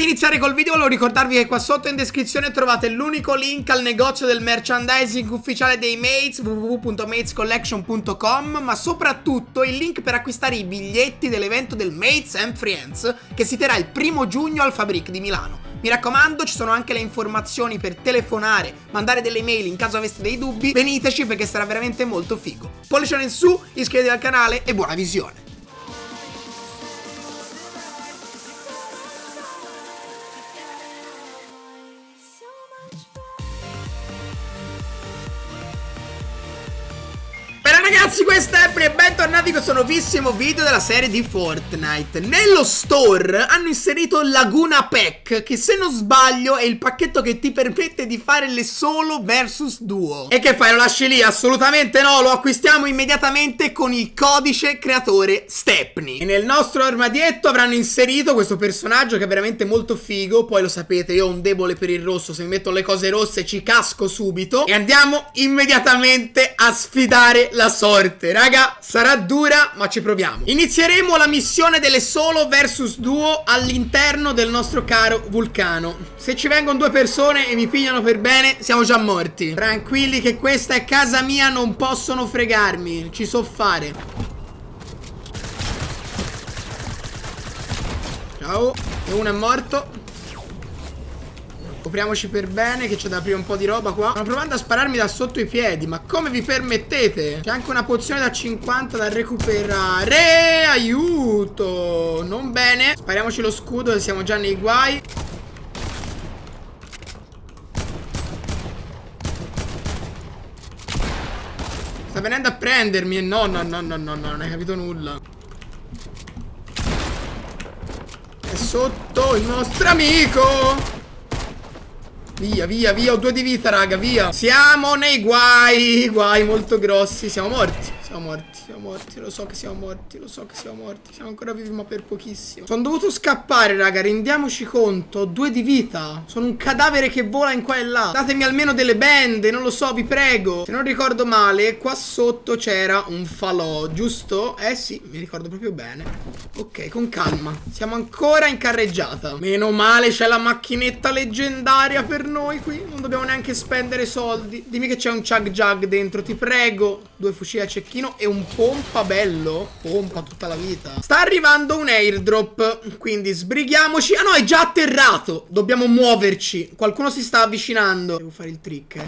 di iniziare col video volevo ricordarvi che qua sotto in descrizione trovate l'unico link al negozio del merchandising ufficiale dei Mates, www.matescollection.com, ma soprattutto il link per acquistare i biglietti dell'evento del Mates and Friends che si terrà il 1° giugno al Fabric di Milano. Mi raccomando, ci sono anche le informazioni per telefonare, mandare delle mail in caso aveste dei dubbi. Veniteci perché sarà veramente molto figo. Pollicione in su, iscrivetevi al canale e buona visione. Ragazzi, questa è 3pNy e bentornati con questo nuovissimo video della serie di Fortnite. Nello store hanno inserito Laguna Pack, che se non sbaglio è il pacchetto che ti permette di fare le solo versus duo. E che fai, lo lasci lì? Assolutamente no, lo acquistiamo immediatamente con il codice creatore Stepney. E nel nostro armadietto avranno inserito questo personaggio che è veramente molto figo. Poi lo sapete, io ho un debole per il rosso, se mi metto le cose rosse ci casco subito. E andiamo immediatamente a sfidare la sorte, raga, sarà dura ma ci proviamo. Inizieremo la missione delle solo versus duo all'interno del nostro caro vulcano. Se ci vengono due persone e mi pigliano per bene siamo già morti. Tranquilli che questa è casa mia, non possono fregarmi, ci so fare. Ciao, e uno è morto. Copriamoci per bene che c'è da aprire un po' di roba qua. Stanno provando a spararmi da sotto i piedi, ma come vi permettete? C'è anche una pozione da 50 da recuperare. Aiuto, non bene. Spariamoci lo scudo, siamo già nei guai. Sta venendo a prendermi e no, non hai capito nulla. È sotto il nostro amico. Via, via, via, ho 2 di vita, raga, via. Siamo nei guai, guai molto grossi. Siamo morti, lo so che siamo morti. Siamo ancora vivi ma per pochissimo. Sono dovuto scappare, raga, rendiamoci conto. Ho 2 di vita, sono un cadavere che vola in qua e là. Datemi almeno delle bende, non lo so, vi prego. Se non ricordo male, qua sotto c'era un falò, giusto? Eh sì, mi ricordo proprio bene. Ok, con calma, siamo ancora in carreggiata. Meno male c'è la macchinetta leggendaria per noi qui, non dobbiamo neanche spendere soldi. Dimmi che c'è un chug jug dentro, ti prego. 2 fucili a cecchino e un pompa bello. Pompa tutta la vita. Sta arrivando un airdrop, quindi sbrighiamoci. Ah no, è già atterrato. Dobbiamo muoverci. Qualcuno si sta avvicinando. Devo fare il trick,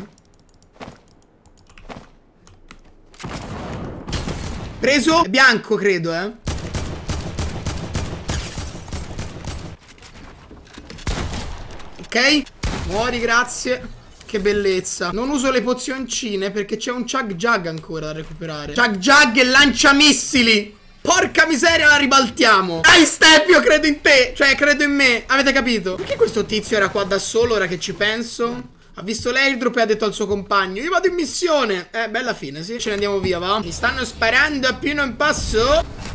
Preso. È bianco, credo, Ok. Muori, grazie. Che bellezza. Non uso le pozioncine perché c'è un chug jug ancora da recuperare. Chug jug e lanciamissili. Porca miseria, la ribaltiamo. Dai Step, io credo in te. Cioè credo in me. Avete capito? Perché questo tizio era qua da solo ora che ci penso? Ha visto l'airdrop e ha detto al suo compagno: io vado in missione. Bella fine, sì. Ce ne andiamo via, va. Mi stanno sparando a pieno impasso.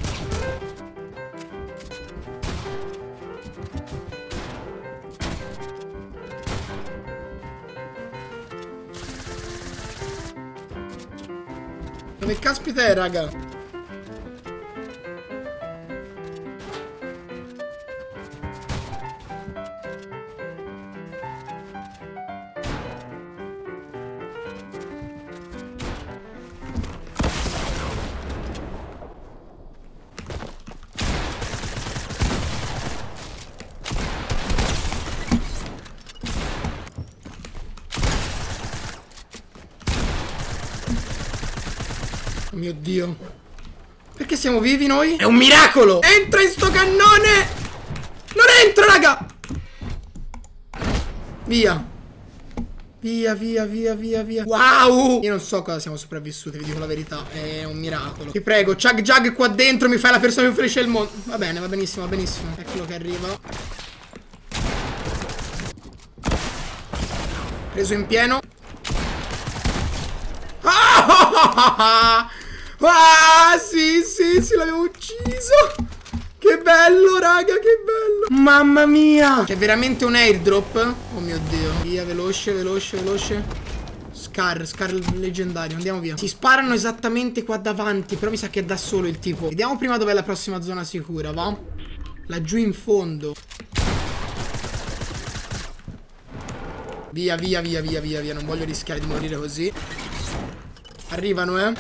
Che caspita è, raga? Mio Dio, perché siamo vivi noi? È un miracolo! Entra in sto cannone! Non entra, raga! Via! Via. Wow! Io non so cosa siamo sopravvissuti, vi dico la verità. È un miracolo. Ti prego, chug jug qua dentro, mi fai la persona più felice del mondo. Va bene, va benissimo, va benissimo. Eccolo che arriva. Preso in pieno. Ah! Ah, sì, l'avevo ucciso. Che bello, raga, che bello. Mamma mia. C'è veramente un airdrop? Oh mio Dio. Via, veloce. Scar leggendario, andiamo via. Si sparano esattamente qua davanti, però mi sa che è da solo il tipo. Vediamo prima dov'è la prossima zona sicura, va? Laggiù in fondo. Via, via, via, via, via, via. Non voglio rischiare di morire così. Arrivano, eh.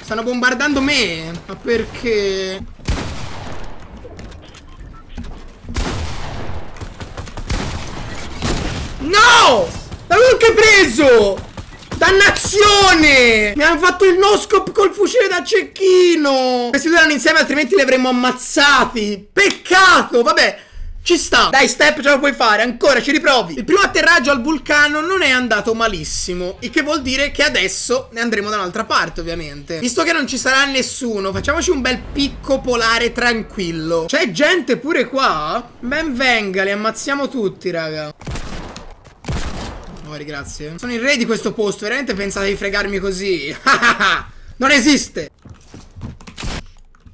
Stanno bombardando me. Ma perché? No! L'avevo anche preso! Dannazione! Mi hanno fatto il no scope col fucile da cecchino. Questi due erano insieme, altrimenti li avremmo ammazzati. Peccato, vabbè. Ci sta. Dai Step, ce la puoi fare. Ancora, ci riprovi. Il primo atterraggio al vulcano non è andato malissimo, il che vuol dire che adesso ne andremo da un'altra parte, ovviamente. Visto che non ci sarà nessuno, facciamoci un bel picco polare tranquillo. C'è gente pure qua? Ben venga, li ammazziamo tutti, raga. Muori, grazie. Sono il re di questo posto. Veramente pensate di fregarmi così? Non esiste.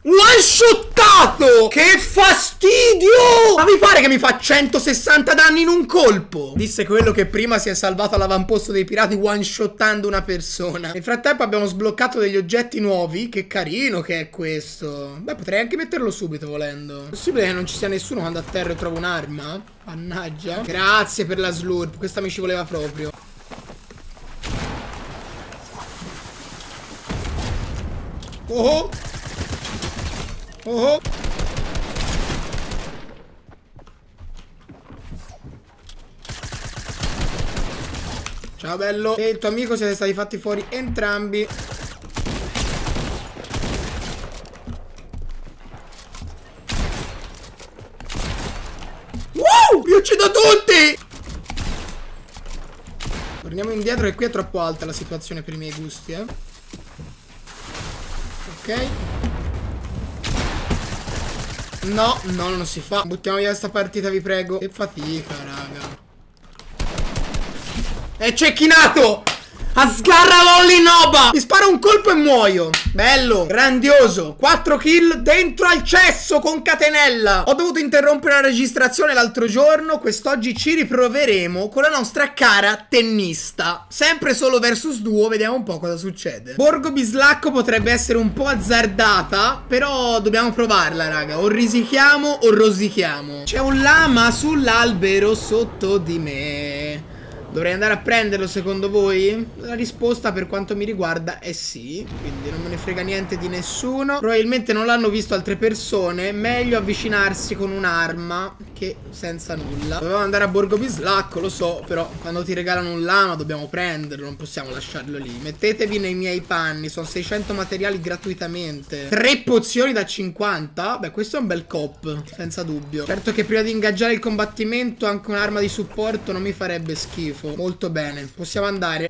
One shottato! Che fastidio! Ma vi pare che mi fa 160 danni in un colpo? Disse quello che prima si è salvato all'avamposto dei pirati one shottando una persona. Nel frattempo abbiamo sbloccato degli oggetti nuovi. Che carino che è questo. Beh, potrei anche metterlo subito volendo. È possibile che non ci sia nessuno quando atterro e trovo un'arma? Mannaggia. Grazie per la slurp, questa mi ci voleva proprio. Oh! Oh. Ciao bello. E il tuo amico siete stati fatti fuori entrambi. Wow, vi uccido tutti. Torniamo indietro che qui è troppo alta la situazione per i miei gusti, eh. Ok. No, no, non si fa. Buttiamo via sta partita, vi prego. Che fatica, raga. È cecchinato! A sgarralolli noba! Mi sparo un colpo e muoio. Bello, grandioso. 4 kill dentro al cesso con catenella. Ho dovuto interrompere la registrazione l'altro giorno. Quest'oggi ci riproveremo con la nostra cara tennista. Sempre solo versus duo. Vediamo un po' cosa succede. Borgo Bislacco potrebbe essere un po' azzardata, però dobbiamo provarla, raga. O risichiamo o rosichiamo. C'è un lama sull'albero sotto di me. Dovrei andare a prenderlo secondo voi? La risposta per quanto mi riguarda è sì. Quindi non me ne frega niente di nessuno. Probabilmente non l'hanno visto altre persone. Meglio avvicinarsi con un'arma che senza nulla. Dovevo andare a Borgo Bislacco, lo so. Però quando ti regalano un lama dobbiamo prenderlo. Non possiamo lasciarlo lì. Mettetevi nei miei panni. Sono 600 materiali gratuitamente. 3 pozioni da 50. Beh, questo è un bel cop, senza dubbio. Certo che prima di ingaggiare il combattimento anche un'arma di supporto non mi farebbe schifo. Molto bene, possiamo andare.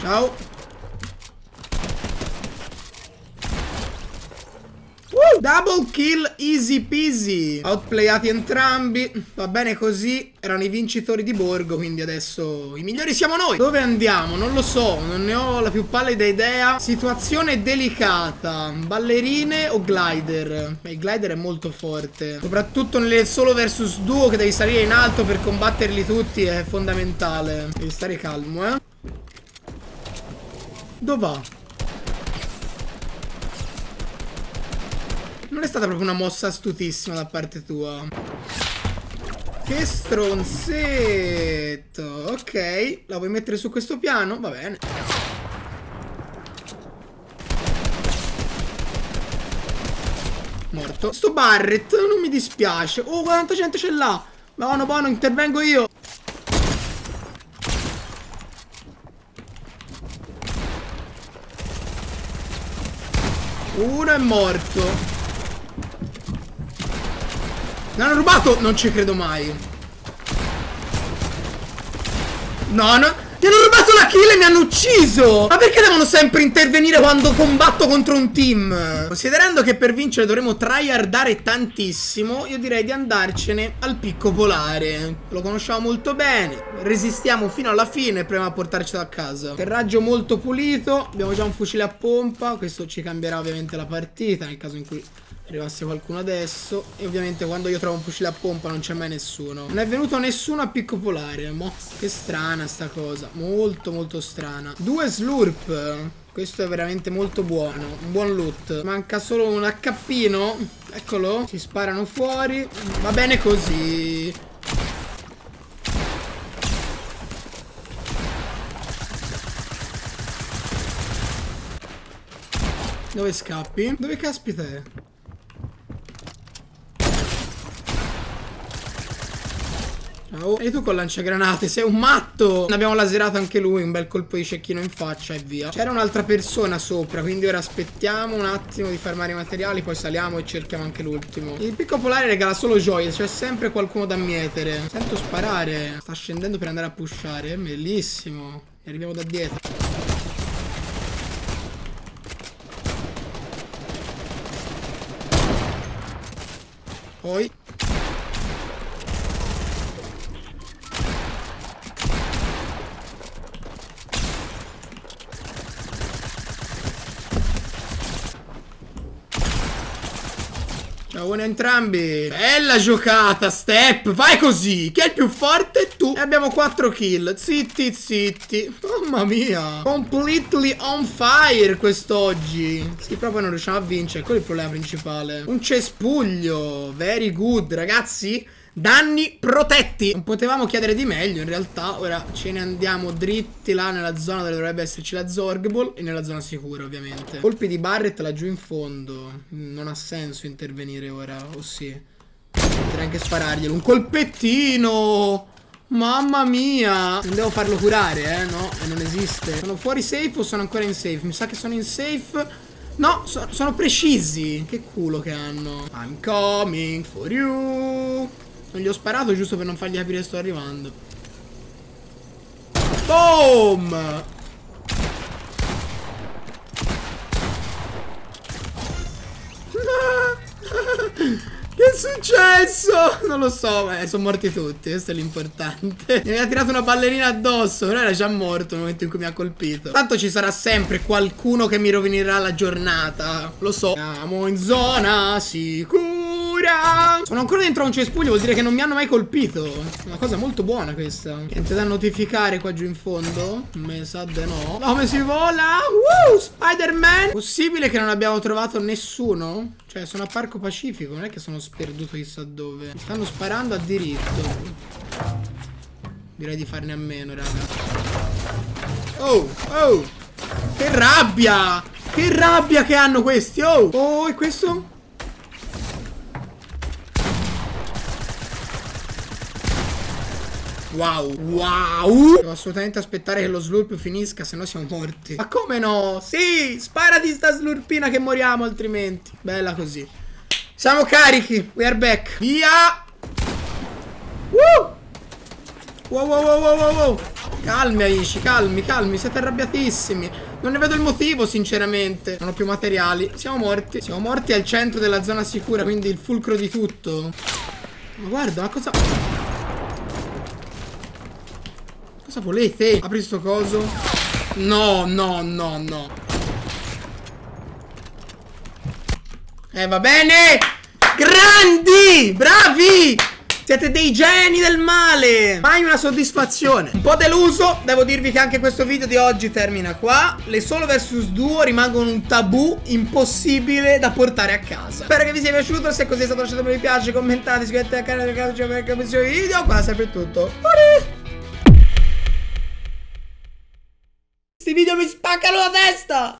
Ciao. Double kill easy peasy. Outplayati entrambi. Va bene così. Erano i vincitori di Borgo, quindi adesso i migliori siamo noi. Dove andiamo? Non lo so. Non ne ho la più pallida idea. Situazione delicata. Ballerine o glider? Il glider è molto forte, soprattutto nelle solo versus duo, che devi salire in alto per combatterli tutti. È fondamentale. Devi stare calmo, eh. Dove va? Non è stata proprio una mossa astutissima da parte tua. Che stronzetto. Ok, la vuoi mettere su questo piano? Va bene. Morto. Sto Barret non mi dispiace. Oh, quanta gente c'è là. Buono, buono, intervengo io. Uno è morto. Me l'hanno rubato? Non ci credo mai. No, no. Mi hanno rubato la kill e mi hanno ucciso. Ma perché devono sempre intervenire quando combatto contro un team? Considerando che per vincere dovremo tryhardare tantissimo, io direi di andarcene al picco polare. Lo conosciamo molto bene. Resistiamo fino alla fine prima di portarcelo a casa. Atterraggio molto pulito. Abbiamo già un fucile a pompa. Questo ci cambierà ovviamente la partita nel caso in cui arrivasse qualcuno adesso. E ovviamente quando io trovo un fucile a pompa non c'è mai nessuno. Non è venuto nessuno a picco polare. Mo, che strana sta cosa. Molto molto strana. 2 slurp. Questo è veramente molto buono. Un buon loot. Manca solo un HP. Eccolo. Si sparano fuori. Va bene così. Dove scappi? Dove caspita è? Ciao. E tu con lanciagranate, sei un matto! Abbiamo laserato anche lui, un bel colpo di cecchino in faccia e via. C'era un'altra persona sopra, quindi ora aspettiamo un attimo di farmare i materiali, poi saliamo e cerchiamo anche l'ultimo. Il picco polare regala solo gioie, c'è sempre qualcuno da mietere. Sento sparare. Sta scendendo per andare a pushare, bellissimo. E arriviamo da dietro. Poi ciao a entrambi. Bella giocata, Step. Vai così. Chi è il più forte? Tu. E abbiamo 4 kill. Zitti zitti. Mamma mia. Completely on fire quest'oggi. Sì, proprio non riusciamo a vincere. Quello è il problema principale. Un cespuglio. Very good, ragazzi. Danni protetti. Non potevamo chiedere di meglio in realtà. Ora ce ne andiamo dritti là nella zona dove dovrebbe esserci la Zorg Ball. E nella zona sicura ovviamente. Colpi di Barret laggiù in fondo. Non ha senso intervenire ora. O sì. Potrei anche spararglielo. Un colpettino. Mamma mia. Non devo farlo curare no. E non esiste. Sono fuori safe o sono ancora in safe? Mi sa che sono in safe. No, sono precisi. Che culo che hanno. I'm coming for you. Non gli ho sparato giusto per non fargli capire che sto arrivando. Boom! Che è successo? Non lo so, ma sono morti tutti. Questo è l'importante. Mi ha tirato una ballerina addosso. Però era già morto nel momento in cui mi ha colpito. Tanto ci sarà sempre qualcuno che mi rovinerà la giornata. Lo so. Siamo in zona sicura. Sono ancora dentro a un cespuglio, vuol dire che non mi hanno mai colpito. Una cosa molto buona questa. Niente da notificare qua giù in fondo? Me sa di no. No, come si vola? Spider-Man! Possibile che non abbiamo trovato nessuno? Cioè, sono a Parco Pacifico, non è che sono sperduto chissà dove. Mi stanno sparando a diritto. Direi di farne a meno, raga. Oh, oh! Che rabbia! Che rabbia che hanno questi, oh! Oh, e questo? Wow, wow. Devo assolutamente aspettare che lo slurp finisca, se no siamo morti. Ma come no? Sì, spara di sta slurpina che moriamo altrimenti. Bella così. Siamo carichi. We are back. Via. Woo. Wow, wow, wow, wow, wow. Calmi amici, calmi, calmi. Siete arrabbiatissimi. Non ne vedo il motivo sinceramente. Non ho più materiali. Siamo morti. Siamo morti al centro della zona sicura, quindi il fulcro di tutto. Ma guarda, ma cosa... Cosa volete? Apri sto coso. No, no, no, no. Va bene. Grandi. Bravi. Siete dei geni del male. Mai una soddisfazione. Un po' deluso. Devo dirvi che anche questo video di oggi termina qua. Le solo versus duo rimangono un tabù impossibile da portare a casa. Spero che vi sia piaciuto. Se così è stato, lasciate un mi piace. Commentate, iscrivetevi al canale. Lasciate un commento sui video. Qua sempre tutto. Video mi spaccano la testa!